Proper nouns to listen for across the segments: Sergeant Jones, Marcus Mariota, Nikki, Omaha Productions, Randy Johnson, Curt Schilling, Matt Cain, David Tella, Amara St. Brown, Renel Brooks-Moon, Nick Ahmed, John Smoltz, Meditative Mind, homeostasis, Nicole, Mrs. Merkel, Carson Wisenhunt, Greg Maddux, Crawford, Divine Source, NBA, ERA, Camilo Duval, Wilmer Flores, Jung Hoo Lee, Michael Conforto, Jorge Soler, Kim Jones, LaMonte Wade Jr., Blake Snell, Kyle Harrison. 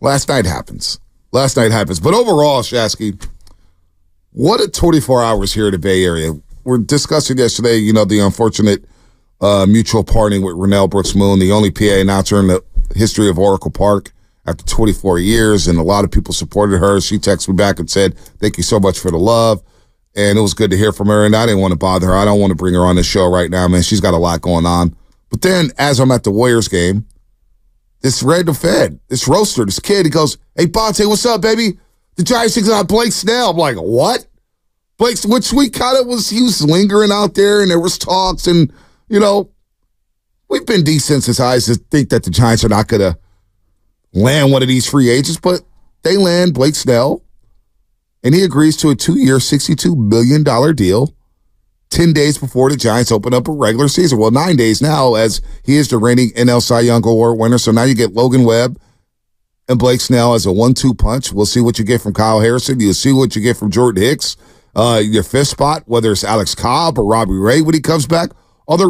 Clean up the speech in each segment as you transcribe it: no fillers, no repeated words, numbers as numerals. Last night happens. But overall, Shasky, what a 24 hours here in the Bay Area. We're discussing yesterday, you know, the unfortunate mutual parting with Renel Brooks-Moon, the only PA announcer in the history of Oracle Park after 24 years, and a lot of people supported her. She texted me back and said, thank you so much for the love, and it was good to hear from her, and I didn't want to bother her. I don't want to bring her on this show right now, man. She's got a lot going on. But then, as I'm at the Warriors game, this random fan, this roaster, this kid, he goes, hey, Bonte, what's up, baby? The Giants thing's on Blake Snell. I'm like, what? Blake, which we kind of was, he was lingering out there, and there was talks, and, you know, we've been desensitized to think that the Giants are not going to land one of these free agents, but they land Blake Snell, and he agrees to a 2-year, $62 million deal 10 days before the Giants open up a regular season. Well, 9 days now, as he is the reigning NL Cy Young Award winner. So now you get Logan Webb and Blake Snell as a 1-2 punch. We'll see what you get from Kyle Harrison. You'll see what you get from Jordan Hicks. Your fifth spot, whether it's Alex Cobb or Robbie Ray when he comes back, all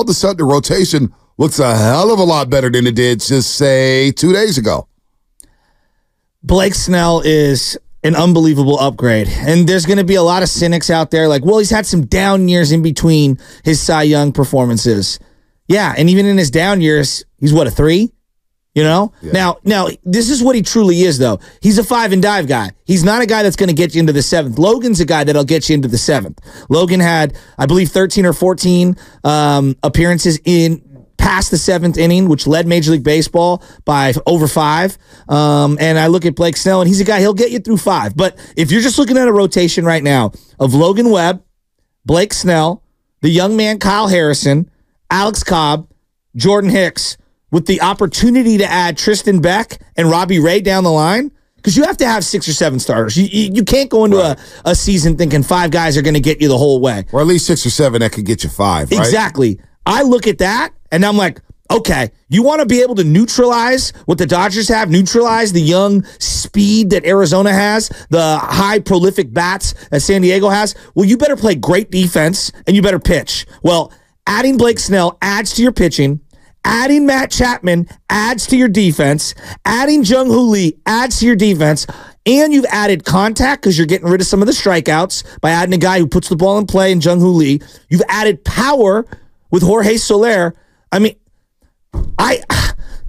of a sudden the rotation looks a hell of a lot better than it did just, say, 2 days ago. Blake Snell is an unbelievable upgrade. And there's going to be a lot of cynics out there like, well, he's had some down years in between his Cy Young performances. Yeah, and even in his down years, he's what, a 3? You know? Yeah. Now, this is what he truly is, though. He's a 5-and-dive guy. He's not a guy that's going to get you into the 7th. Logan's a guy that'll get you into the 7th. Logan had, I believe, 13 or 14 appearances in past the 7th inning, which led Major League Baseball by over 5. And I look at Blake Snell, and he's a guy, he'll get you through 5. But if you're just looking at a rotation right now of Logan Webb, Blake Snell, the young man Kyle Harrison, Alex Cobb, Jordan Hicks, with the opportunity to add Tristan Beck and Robbie Ray down the line, because you have to have 6 or 7 starters. You can't go into a season thinking 5 guys are going to get you the whole way. Or at least 6 or 7 that could get you 5, right? Exactly. I look at that, and I'm like, okay, you want to be able to neutralize what the Dodgers have, neutralize the young speed that Arizona has, the high prolific bats that San Diego has? Well, you better play great defense, and you better pitch. Well, adding Blake Snell adds to your pitching. Adding Matt Chapman adds to your defense. Adding Jung Hoo Lee adds to your defense. And you've added contact because you're getting rid of some of the strikeouts by adding a guy who puts the ball in play in Jung Hoo Lee. You've added power with Jorge Soler. I mean,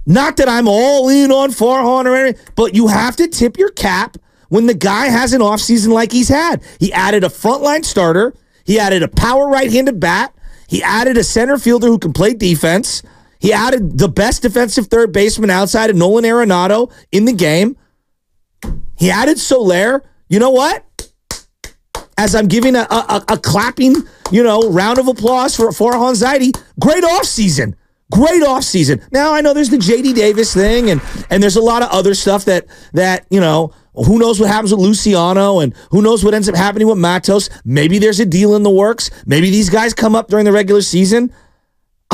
not that I'm all in on Farhan or anything, but you have to tip your cap when the guy has an offseason like he's had. He added a frontline starter. He added a power right-handed bat. He added a center fielder who can play defense. He added the best defensive third baseman outside of Nolan Arenado in the game. He added Soler. You know what? As I'm giving a clapping, you know, round of applause for Farhan Zaidi, great offseason. Great offseason. Now, I know there's the J.D. Davis thing, and there's a lot of other stuff that, you know, who knows what happens with Luciano, and who knows what ends up happening with Matos. Maybe there's a deal in the works. Maybe these guys come up during the regular season.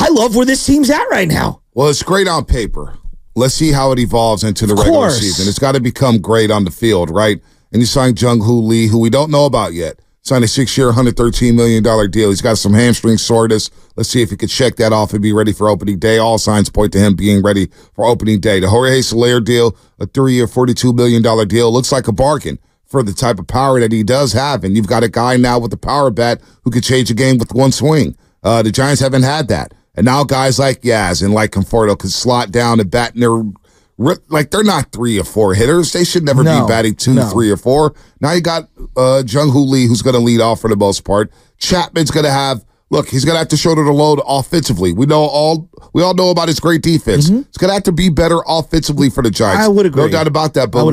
I love where this team's at right now. Well, it's great on paper. Let's see how it evolves into the regular season. It's got to become great on the field, right? And you signed Jung Hoo Lee, who we don't know about yet. Signed a 6-year, $113 million deal. He's got some hamstring soreness. Let's see if he could check that off and be ready for opening day. All signs point to him being ready for opening day. The Jorge Soler deal, a 3-year, $42 million deal, looks like a bargain for the type of power that he does have. And you've got a guy now with the power bat who could change a game with one swing. The Giants haven't had that. And now guys like Yaz and like Conforto can slot down and bat, and they're not 3 or 4 hitters. They should never be batting 2, 3, or 4. Now you got Jung Hoo Lee, who's going to lead off for the most part. Chapman's going to have, he's going to have to shoulder the load offensively. We all know about his great defense. Mm-hmm. He's going to have to be better offensively for the Giants. I would agree. No doubt about that. But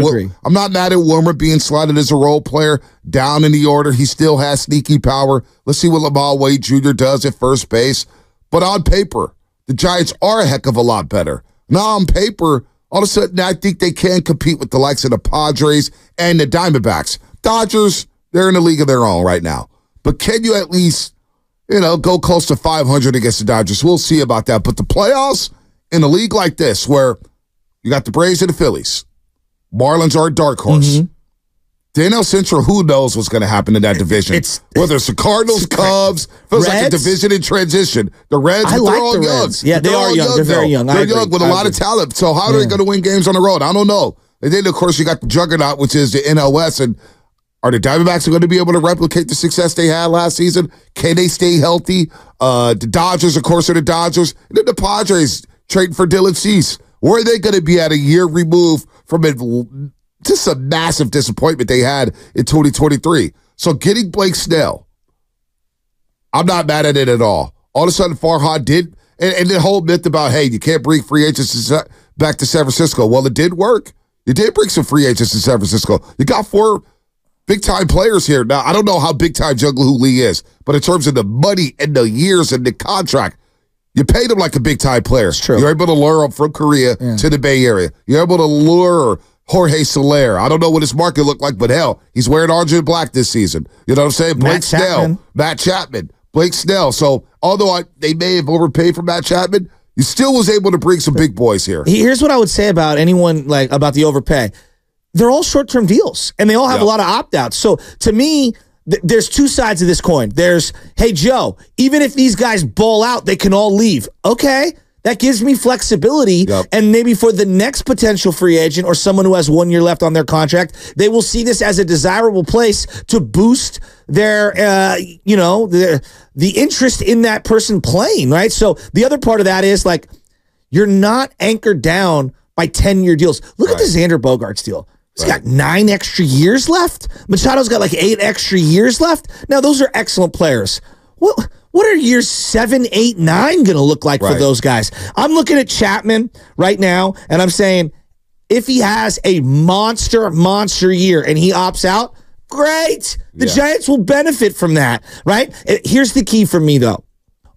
I'm not mad at Wilmer being slotted as a role player down in the order. He still has sneaky power. Let's see what LaMonte Wade Jr. does at first base. But on paper, the Giants are a heck of a lot better. Now on paper, all of a sudden, I think they can compete with the likes of the Padres and the Diamondbacks. Dodgers, they're in a league of their own right now. But can you at least, you know, go close to 500 against the Dodgers? We'll see about that. But the playoffs in a league like this, where you got the Braves and the Phillies, Marlins are a dark horse. Mm-hmm. The NL Central, who knows what's going to happen in that division? Whether it's the Cardinals, Cubs, feels Reds? Like a division in transition. The Reds, they're like all the young. Reds. Yeah, they're all young. They're very young. They're young with a lot of talent. So how are they going to win games on the road? I don't know. And then, of course, you got the juggernaut, which is the NL West. And are the Diamondbacks going to be able to replicate the success they had last season? Can they stay healthy? The Dodgers, of course, are the Dodgers. And then the Padres trading for Dylan Cease. Where are they going to be at a year removed from just a massive disappointment they had in 2023? So getting Blake Snell, I'm not mad at it at all. All of a sudden, Farhan did, and the whole myth about, hey, you can't bring free agents back to San Francisco. Well, it did work. You did bring some free agents to San Francisco. You got 4 big-time players here. Now, I don't know how big-time Jung Hoo Lee is, but in terms of the money and the years and the contract, you paid him like a big-time player. It's true. You're able to lure him from Korea to the Bay Area. You're able to lure Jorge Soler. I don't know what his market looked like, but hell, he's wearing orange and black this season. You know what I'm saying? Blake Snell. Matt Chapman. Blake Snell. So although they may have overpaid for Matt Chapman, he still was able to bring some big boys here. Here's what I would say about anyone, like, about the overpay. They're all short-term deals, and they all have a lot of opt-outs. So to me, there's two sides of this coin. There's, hey, Joe, even if these guys ball out, they can all leave. Okay, that gives me flexibility, and maybe for the next potential free agent or someone who has 1 year left on their contract, they will see this as a desirable place to boost their, you know, the interest in that person playing, right? So the other part of that is, like, you're not anchored down by 10-year deals. Look at the Xander Bogaerts deal. He's got 9 extra years left. Machado's got like 8 extra years left. Now, those are excellent players. What are years 7, 8, 9 going to look like for those guys? I'm looking at Chapman right now, and I'm saying, if he has a monster year and he opts out, great. The Giants will benefit from that, right? Here's the key for me, though.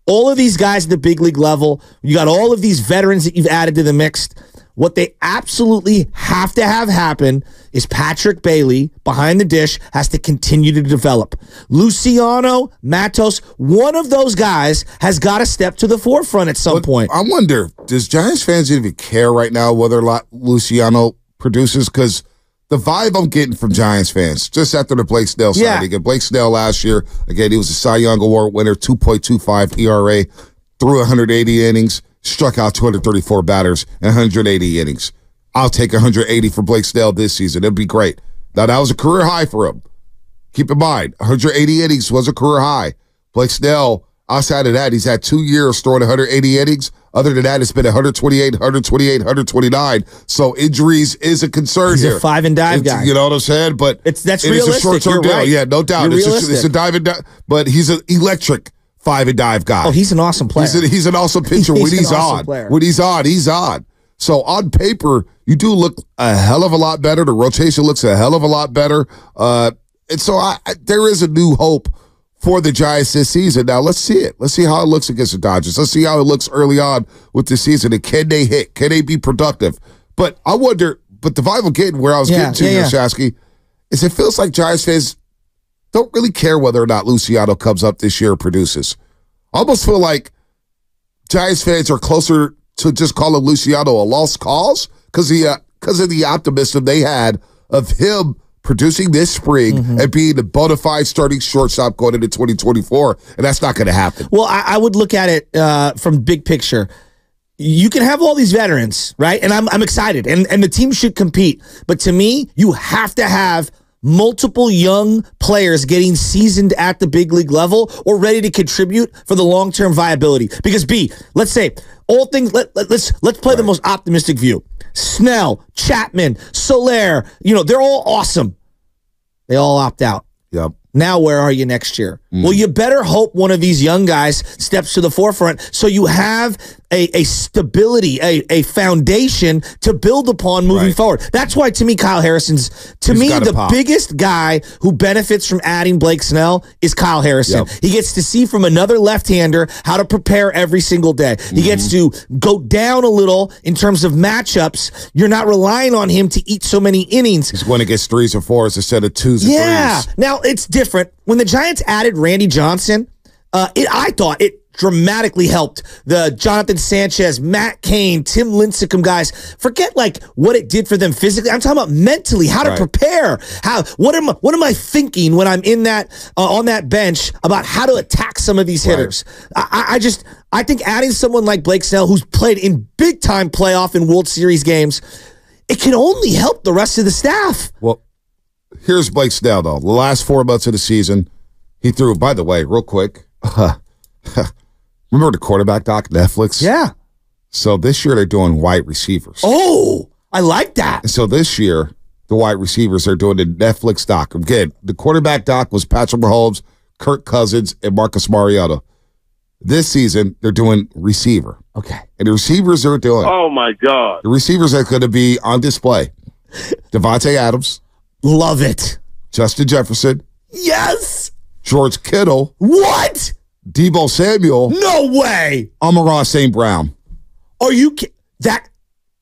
All of these guys at the big league level, you got all of these veterans that you've added to the mix. What they absolutely have to have happen is Patrick Bailey, behind the dish, has to continue to develop. Luciano, Matos, one of those guys has got to step to the forefront at some point. I wonder, does Giants fans even care right now whether Luciano produces? Because the vibe I'm getting from Giants fans, just after the Blake Snell signing, and Blake Snell last year, again, he was a Cy Young Award winner, 2.25 ERA, threw 180 innings. Struck out 234 batters in 180 innings. I'll take 180 for Blake Snell this season. It'd be great. Now, that was a career high for him. Keep in mind, 180 innings was a career high. Blake Snell, outside of that, he's had 2 years throwing 180 innings. Other than that, it's been 128, 128, 129. So injuries is a concern here. He's a five and dive guy. You know what I'm saying? But that's realistic. It's a short-term deal. Yeah, no doubt. It's a dive and dive. But he's an electric five and dive guy. Oh, he's an awesome player. He's an awesome pitcher when he's on. When he's on, he's on. So on paper, you do look a hell of a lot better. The rotation looks a hell of a lot better. And so there is a new hope for the Giants this season. Now, let's see it. Let's see how it looks against the Dodgers. Let's see how it looks early on with the season. And can they hit? Can they be productive? But I wonder, but the vibe I'm getting where I was getting to, Shasky, is it feels like Giants fans don't really care whether or not Luciano comes up this year and produces. I almost feel like Giants fans are closer to just calling Luciano a lost cause because of the optimism they had of him producing this spring and being the bona fide starting shortstop going into 2024, and that's not going to happen. Well, I would look at it from big picture. You can have all these veterans, right? And I'm excited, and the team should compete. But to me, you have to have multiple young players getting seasoned at the big league level or ready to contribute for the long-term viability. Because let's say all things, let's play the most optimistic view. Snell, Chapman, Soler, you know, they're all awesome. They all opt out. Yep. Now where are you next year? Well, you better hope one of these young guys steps to the forefront so you have a stability, a foundation to build upon moving forward. That's why, to me, Kyle Harrison's, the biggest guy who benefits from adding Blake Snell is Kyle Harrison. He gets to see from another left-hander how to prepare every single day. He gets to go down a little in terms of matchups. You're not relying on him to eat so many innings. He's going to get 3s and 4s instead of 2s and 3s. Yeah. Now, it's different. When the Giants added Randy Johnson, I thought it dramatically helped the Jonathan Sanchez, Matt Cain, Tim Lincecum guys. Forget like what it did for them physically. I'm talking about mentally, how to prepare. What am I thinking when I'm in that on that bench about how to attack some of these hitters? I think adding someone like Blake Snell, who's played in big time playoff and World Series games, it can only help the rest of the staff. Well, here's Blake Snell, though. The last 4 months of the season, he threw, by the way, real quick. Remember the quarterback doc, Netflix? Yeah. So this year they're doing wide receivers. Oh, I like that. And so this year, the wide receivers are doing the Netflix doc. Again, the quarterback doc was Patrick Mahomes, Kirk Cousins, and Marcus Mariota. This season, they're doing receiver. Okay. And the receivers are doing. Oh, my God. The receivers are going to be on display. Davante Adams. Love it. Justin Jefferson. Yes. George Kittle. What? Deebo Samuel. No way. Amara St. Brown. Are you kidding?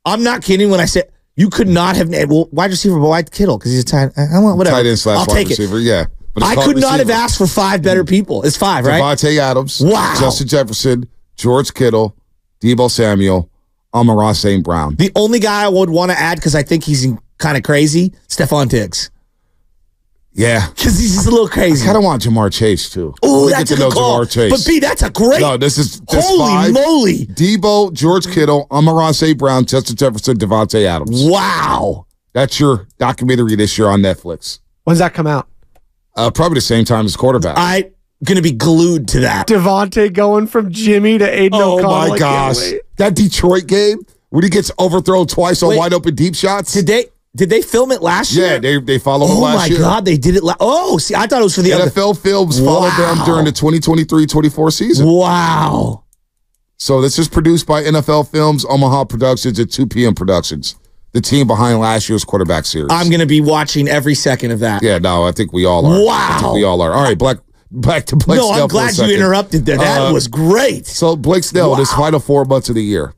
I'm not kidding when I said you could not have named wide receiver, but wide Kittle because he's a tight end. I want whatever. Tight end slash wide receiver, yeah. I could not have asked for five better people. It's five, right? Davante Adams, wow. Justin Jefferson, George Kittle, Deebo Samuel, Amara St. Brown. The only guy I would want to add because I think he's kind of crazy, Stephon Diggs. Yeah. Because he's just a little crazy. I kind of want Ja'Marr Chase, too. Ooh, that's a good call. But, B, that's a great. No, this is. Holy moly. Deebo, George Kittle, Amara St. Brown, Justin Jefferson, Davante Adams. Wow. That's your documentary this year on Netflix. When's that come out? Probably the same time as quarterback. I'm going to be glued to that. Davante going from Jimmy to Aiden O'Connell. Oh, my gosh. That Detroit game when he gets overthrown twice on wide open deep shots. Did they film it last year? Yeah, they followed him last year. Oh, my God, they did it. Oh, see, I thought it was for the NFL Films followed them during the 2023-24 season. Wow. So this is produced by NFL Films, Omaha Productions, and 2 p.m. Productions. The team behind last year's quarterback series. I'm going to be watching every second of that. Yeah, no, I think we all are. Wow. I think we all are. All right, back to Blake Snell. No, I'm glad you interrupted that. That was great. So, Blake Snell, this final 4 months of the year,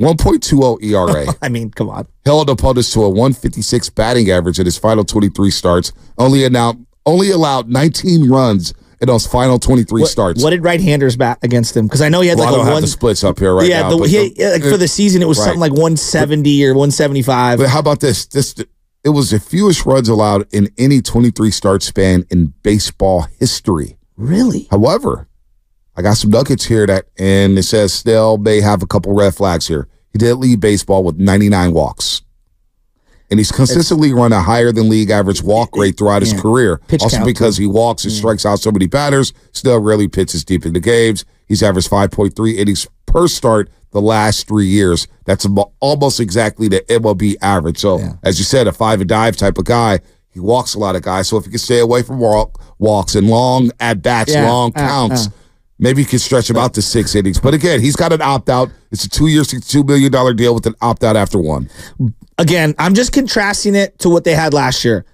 1.20 ERA. I mean, come on. Held opponents to a 156 batting average in his final 23 starts, only allowed 19 runs in those final 23 starts. What did right-handers bat against him? Because I know he had I don't have the splits up here right now. For the season, it was something like 170 or 175. But how about this? It was the fewest runs allowed in any 23-start span in baseball history. Really? However, I got some nuggets here and it says Snell may have a couple red flags here. He did lead baseball with 99 walks. And he's consistently run a higher-than-league-average walk rate throughout his career. Because he walks and strikes out so many batters, Snell rarely pitches deep into games. He's averaged 5.3 innings per start the last 3 years. That's almost exactly the MLB average. So, as you said, a five-and-dive type of guy. He walks a lot of guys. So if he can stay away from walks and long at-bats, long counts, maybe you can stretch him out to 6 innings. But again, he's got an opt-out. It's a 2-year, $62 million deal with an opt-out after one. Again, I'm just contrasting it to what they had last year.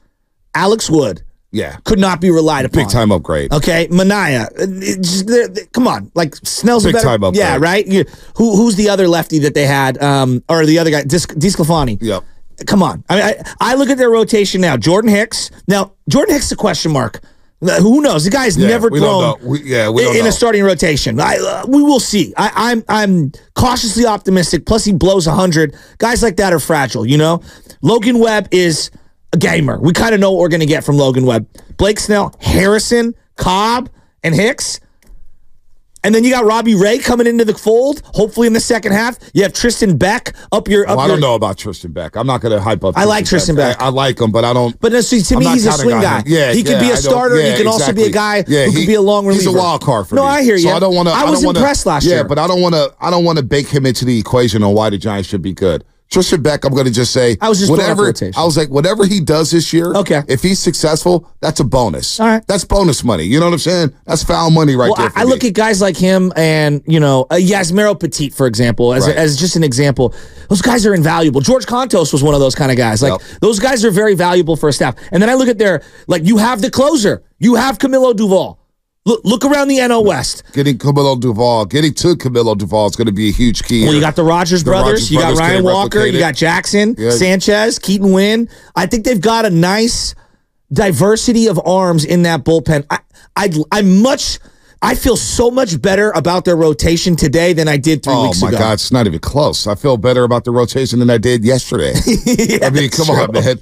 Alex Wood could not be relied upon. Big-time upgrade. Okay, Manaea. Come on. Like, Snell's big-time upgrade. Yeah, right? Who's the other lefty that they had? Or the other guy, DeSclafani. Yep. Come on. I mean, I look at their rotation now. Jordan Hicks. Now, Jordan Hicks is a question mark. Who knows? The guy's never thrown in a starting rotation. We will see. I'm cautiously optimistic. Plus, he blows 100. Guys like that are fragile, you know? Logan Webb is a gamer. We kind of know what we're going to get from Logan Webb. Blake Snell, Harrison, Cobb, and Hicks. And then you got Robbie Ray coming into the fold, hopefully in the second half. You have Tristan Beck up your I don't know about Tristan Beck. I'm not going to hype up. I like Tristan Beck. I like him, but I don't. But to me, he's a swing guy. Yeah, he could be a starter. He can also be a guy who could be a long reliever. He's a wild card for me. No, I hear you. So I don't want to. I was impressed last year. Yeah, but I don't want to. I don't want to bake him into the equation on why the Giants should be good. Tristan Beck, I'm going to just say whatever he does this year, if he's successful, that's a bonus. All right. That's bonus money. You know what I'm saying? That's foul money there. I look at guys like him and, Yasmero Petit, for example, as just an example. Those guys are invaluable. George Kontos was one of those kind of guys. Those guys are very valuable for a staff. And then I look at you have the closer. You have Camilo Duval. Look around the NL West. Getting to Camilo Duval is going to be a huge key. Well, you got the Rogers brothers. You got Ryan Walker. You got Jackson, Sanchez, Keaton Wynn. I think they've got a nice diversity of arms in that bullpen. I feel so much better about their rotation today than I did 3 weeks ago. Oh, my God. It's not even close. I feel better about the rotation than I did yesterday. I mean, come on, man.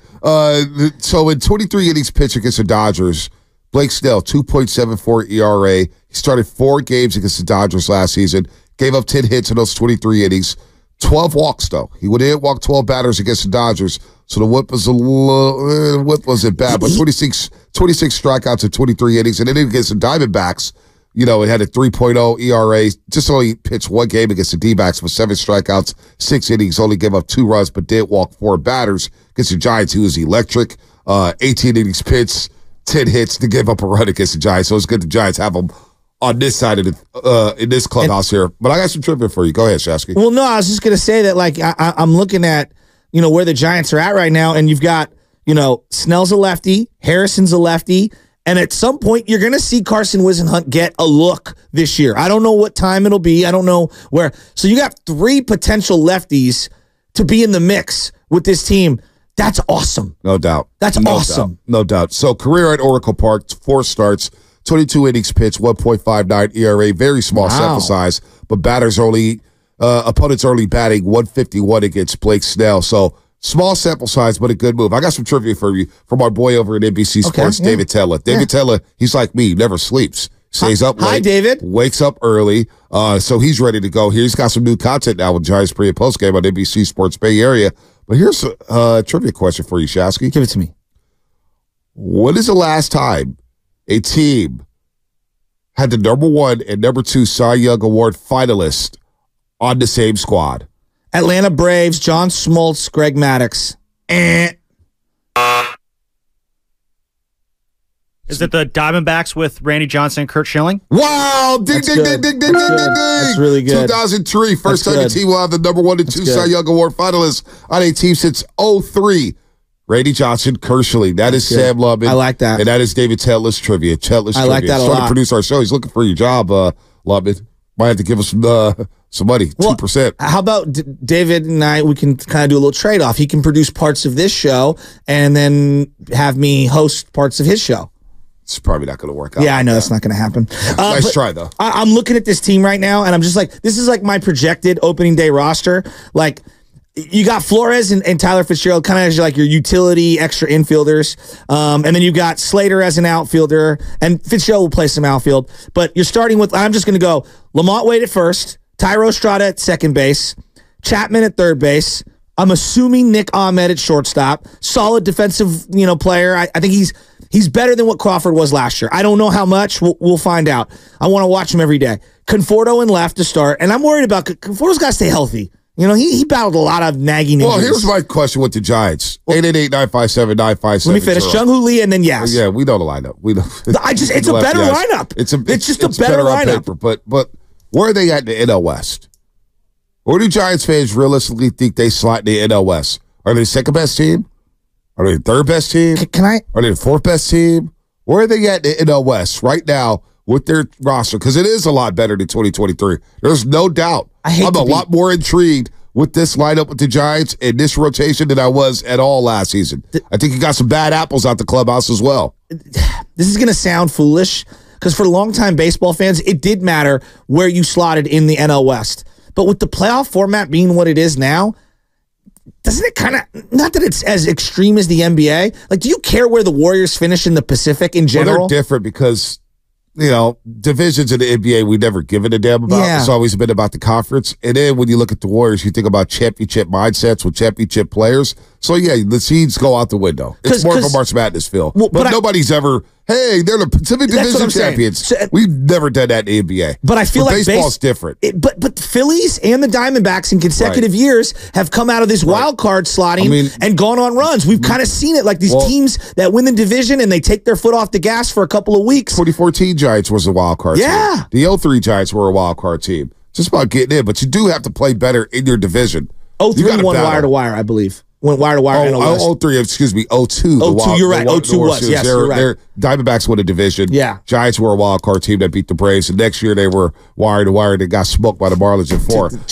So in 23 innings pitch against the Dodgers, Blake Snell, 2.74 ERA. He started 4 games against the Dodgers last season. Gave up 10 hits in those 23 innings. 12 walks, though. He did walk 12 batters against the Dodgers, so the whip was a little, whip wasn't bad, but 26 strikeouts in 23 innings, and then against the Diamondbacks, you know, it had a 3.0 ERA, just only pitched one game against the D-backs with 7 strikeouts, 6 innings, only gave up 2 runs, but did walk 4 batters. Against the Giants, he was electric, 18 innings pitched, 10 hits to give up a run against the Giants, so it's good the Giants have him on this side of the, in this clubhouse here. But I got some trivia for you. Go ahead, Shasky. Well, no, I was just going to say that, like, I'm looking at, you know, where the Giants are at right now, and you've got, you know, Snell's a lefty, Harrison's a lefty, and at some point, you're going to see Carson Wisenhunt get a look this year. I don't know what time it'll be. I don't know where. So you got 3 potential lefties to be in the mix with this team. That's awesome. No doubt. That's awesome. No doubt. So career at Oracle Park, 4 starts, 22 innings pitched, 1.59 ERA, very small sample size, but opponents only batting 151 against Blake Snell. So small sample size, but a good move. I got some trivia for you from our boy over at NBC Sports, David Tella. David Tella, he's like me, never sleeps. Stays up late. Hi, David. Wakes up early, so he's ready to go here. He's got some new content now with Giants pre- and postgame on NBC Sports Bay Area. But here's a trivia question for you, Shasky. Give it to me. When is the last time a team had the #1 and #2 Cy Young Award finalists on the same squad? Atlanta Braves, John Smoltz, Greg Maddux. Is it the Diamondbacks with Randy Johnson and Curt Schilling? Wow! Ding, ding, ding, ding, ding, ding, ding. That's really good. 2003, first time a team will have the #1 and #2 Cy Young Award finalists on a team since 03. Randy Johnson, Curt Schilling. That is Sam Lubin. I like that. And that is David Tetler's trivia. I like that a lot. He's trying to produce our show. He's looking for your job, Lubin. Might have to give us some money, 2%. How about David and I, we can kind of do a little trade-off. He can produce parts of this show and then have me host parts of his show. It's probably not going to work out. Yeah, I know that's not going to happen. Nice try, though. I'm looking at this team right now, and I'm just like, this is like my projected opening day roster. Like, you got Flores and Tyler Fitzgerald kind of as like your utility extra infielders. And then you've got Slater as an outfielder, and Fitzgerald will play some outfield. But you're starting with, I'm just going to go LaMonte Wade at first, Tyro Estrada at second base, Chapman at third base. I'm assuming Nick Ahmed at shortstop. Solid defensive, you know, player. I think he's better than what Crawford was last year. I don't know how much. We'll find out. I want to watch him every day. Conforto in left to start, and I'm worried about Conforto's got to stay healthy. You know, he battled a lot of nagging injuries. Well, here's my question with the Giants. 888-957-9570. Let me finish. Jung Hoo Lee and then Yaz. Yeah, we know the lineup. We know. It's a better lineup. It's just a better lineup. Paper, but where are they at in the NL West? Where do Giants fans realistically think they slot in the NL West? Are they the second best team? Are they the third best team? Are they the fourth best team? Where are they at in the NL West right now with their roster? Because it is a lot better than 2023. There's no doubt. I'm a lot more intrigued with this lineup with the Giants and this rotation than I was at all last season. I think you got some bad apples out the clubhouse as well. This is going to sound foolish because for longtime baseball fans, it did matter where you slotted in the NL West. But with the playoff format being what it is now, doesn't it kind of, not that it's as extreme as the NBA, like, do you care where the Warriors finish in the Pacific in general? Well, they're different because, you know, divisions in the NBA we've never given a damn about. Yeah. It's always been about the conference. And then when you look at the Warriors, you think about championship mindsets with championship players. So, yeah, the seeds go out the window. It's more of a March Madness feel. Well, but nobody's ever, hey, they're the Pacific Division champions. So, we've never done that in the NBA. But I feel like baseball's different. But the Phillies and the Diamondbacks in consecutive years have come out of this wild card slotting and gone on runs. We've kind of seen it, like these teams that win the division and they take their foot off the gas for a couple of weeks. 2014 Giants was a wild card team. The 03 Giants were a wild card team. Just about getting in, but you do have to play better in your division. 03 won wire to wire, I believe. Went wire to wire. Oh, 03, excuse me. 02. 02, you're right. 02 was. Yes, you're right. Diamondbacks won a division. Yeah. Giants were a wild card team that beat the Braves. And next year they were wire to wire. They got smoked by the Marlins in 4.